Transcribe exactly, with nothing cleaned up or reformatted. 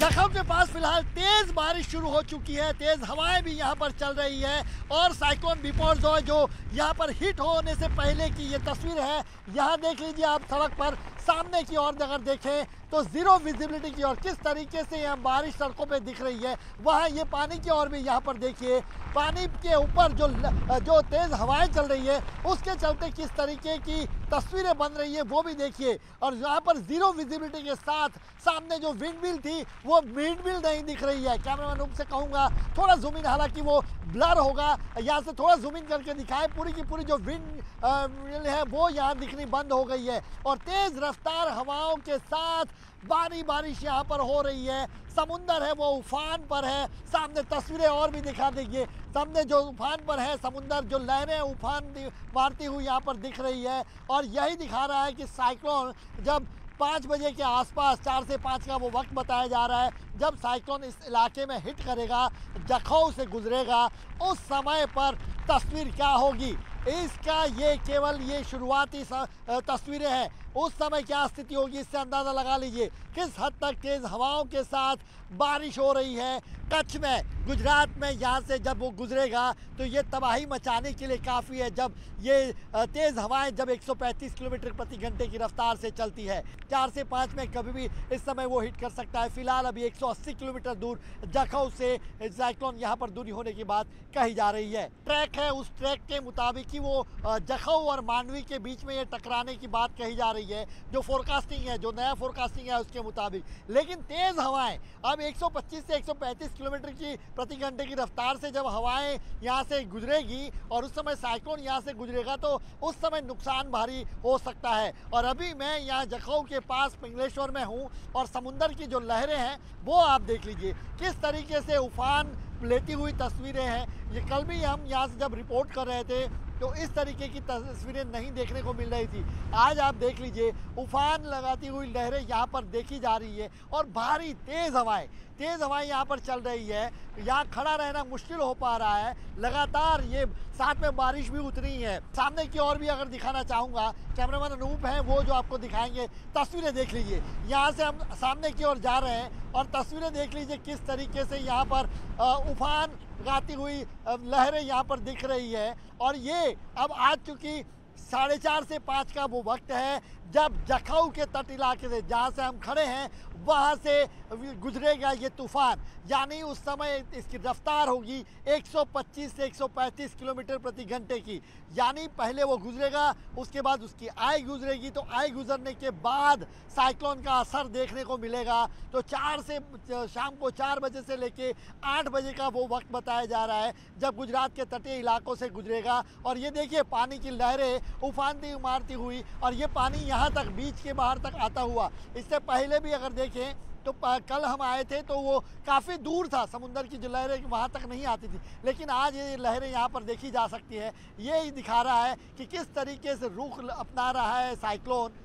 जखम के पास फिलहाल तेज बारिश शुरू हो चुकी है, तेज हवाएं भी यहां पर चल रही है और साइक्लोन बिपार्जॉय जो यहां पर हिट होने से पहले की ये तस्वीर है। यहां देख लीजिए आप सड़क पर सामने की ओर अगर देखें तो जीरो विजिबिलिटी की ओर किस तरीके से यहाँ बारिश सड़कों पे दिख रही है। वहाँ ये पानी की ओर भी यहाँ पर देखिए, पानी के ऊपर जो जो तेज़ हवाएं चल रही है उसके चलते किस तरीके की तस्वीरें बन रही है वो भी देखिए। और यहाँ पर जीरो विजिबिलिटी के साथ सामने जो विंडमिल थी वो विंडमिल नहीं दिख रही है। कैमरा मैन से कहूँगा थोड़ा जूम इन, हालाँकि वो ब्लर होगा, यहाँ से थोड़ा जूम इन करके दिखाए। पूरी की पूरी जो विंडमिल है वो यहाँ दिखनी बंद हो गई है और तेज़ रफ्तार हवाओं के साथ भारी बारिश यहाँ पर हो रही है। समुंदर है वो उफान पर है, सामने तस्वीरें और भी दिखा देंगे। सामने जो उफान पर है समुंदर, जो लहरें उफान मारती हुई यहाँ पर दिख रही है और यही दिखा रहा है कि साइक्लोन जब पाँच बजे के आसपास, चार से पाँच का वो वक्त बताया जा रहा है जब साइक्लोन इस इलाके में हिट करेगा, जखाऊ से गुजरेगा, उस समय पर तस्वीर क्या होगी इसका ये केवल ये शुरुआती तस्वीरें हैं। उस समय क्या स्थिति होगी इससे अंदाज़ा लगा लीजिए किस हद तक तेज़ हवाओं के साथ बारिश हो रही है कच्छ में, गुजरात में। यहाँ से जब वो गुजरेगा तो ये तबाही मचाने के लिए काफ़ी है। जब ये तेज़ हवाएं जब एक सौ पैंतीस किलोमीटर प्रति घंटे की रफ्तार से चलती है, चार से पाँच में कभी भी इस समय वो हिट कर सकता है। फिलहाल अभी एक सौ अस्सी किलोमीटर दूर जखाऊ से साइक्लोन यहाँ पर दूरी होने की बात कही जा रही है। ट्रैक है, उस ट्रैक के मुताबिक ही वो जखाऊ और मांडवी के बीच में ये टकराने की बात कही जा रही है है जो फोरकास्टिंग है, जो नया फोरकास्टिंग है उसके मुताबिक। लेकिन तेज हवाएं अब एक सौ पच्चीस से एक सौ पैंतीस किलोमीटर की प्रति घंटे की रफ्तार से जब हवाएं यहां से गुजरेगी और उस समय साइक्लोन यहां से गुजरेगा तो उस समय नुकसान भारी हो सकता है। और अभी मैं यहां जखाऊ के पास पिंगलेश्वर में हूं और समुंदर की जो लहरें हैं वो आप देख लीजिए किस तरीके से उफान लेती हुई तस्वीरें हैं। ये कल भी हम यहाँ से जब रिपोर्ट कर रहे थे तो इस तरीके की तस्वीरें नहीं देखने को मिल रही थी। आज आप देख लीजिए उफान लगाती हुई लहरें यहाँ पर देखी जा रही है और भारी तेज़ हवाएं तेज़ हवाएं यहाँ पर चल रही है। यहाँ खड़ा रहना मुश्किल हो पा रहा है लगातार, ये साथ में बारिश भी उतनी है। सामने की ओर भी अगर दिखाना चाहूँगा, कैमरामैन अनूप है वो जो आपको दिखाएंगे। तस्वीरें देख लीजिए, यहाँ से हम सामने की ओर जा रहे हैं और तस्वीरें देख लीजिए किस तरीके से यहाँ पर उफान गाती हुई लहरें यहाँ पर दिख रही है। और ये अब आ चुकी साढ़े चार से पाँच का वो वक्त है जब जखाऊ के तट इलाके से, जहाँ से हम खड़े हैं वहाँ से गुजरेगा ये तूफान, यानी उस समय इसकी रफ्तार होगी एक सौ पच्चीस से एक सौ पैंतीस किलोमीटर प्रति घंटे की। यानी पहले वो गुजरेगा, उसके बाद उसकी आई गुजरेगी, तो आई गुजरने के बाद साइक्लोन का असर देखने को मिलेगा। तो चार से शाम को चार बजे से लेके आठ बजे का वो वक्त बताया जा रहा है जब गुजरात के तटीय इलाकों से गुजरेगा। और ये देखिए पानी की लहरें उफानती मारती हुई और ये पानी यहाँ तक बीच के बाहर तक आता हुआ। इससे पहले भी अगर देखें तो कल हम आए थे तो वो काफ़ी दूर था, समुंदर की जो लहरें वहाँ तक नहीं आती थी, लेकिन आज ये लहरें यहाँ पर देखी जा सकती है। ये ही दिखा रहा है कि किस तरीके से रुख अपना रहा है साइक्लोन।